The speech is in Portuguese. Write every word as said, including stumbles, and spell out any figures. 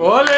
Olha!